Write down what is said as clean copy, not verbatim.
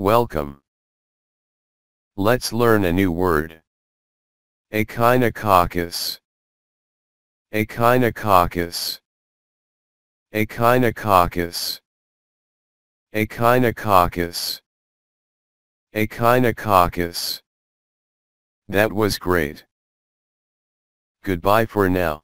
Welcome. Let's learn a new word. Echinococcus. Echinococcus. Echinococcus. Echinococcus. Echinococcus. That was great. Goodbye for now.